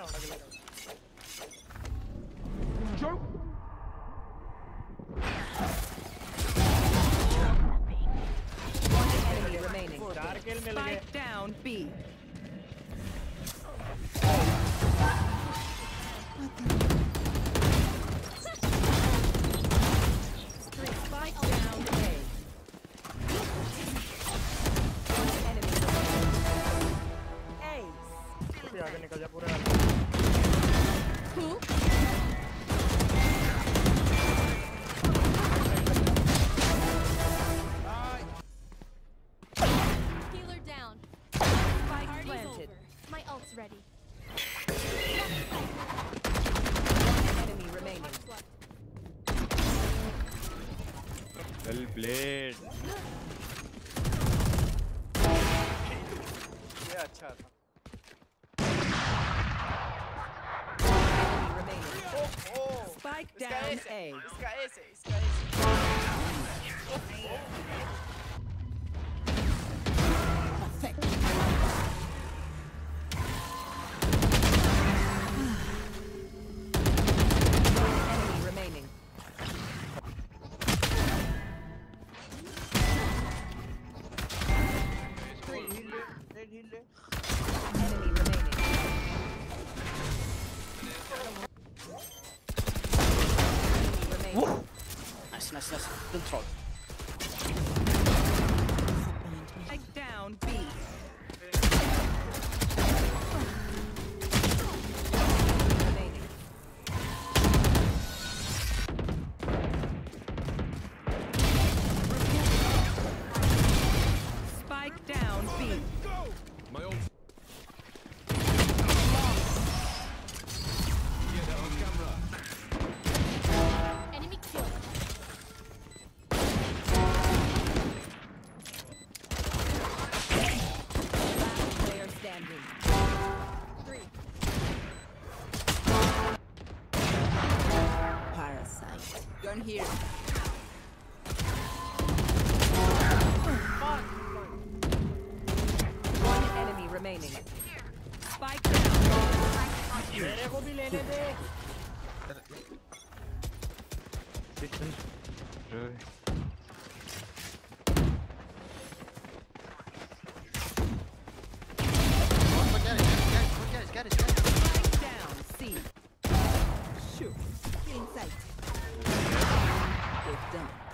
रहा हूँ Spike down B. Spike down A. One enemy remaining. Ace. Who? Ready. One enemy remaining. Well played. Yeah, अच्छा था. Enemy remaining. Oh. Spike down A. Nice. Don't throw. Take down B. Spike down B. My old. Gun here. One enemy remaining. Spike down. मेरे को भी लेने दे. Spike down. C. Shoot. Inside.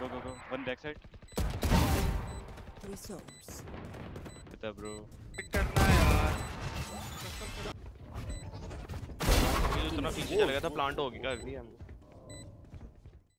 Go, go, go. One backside. Resource. Pita, bro. Plant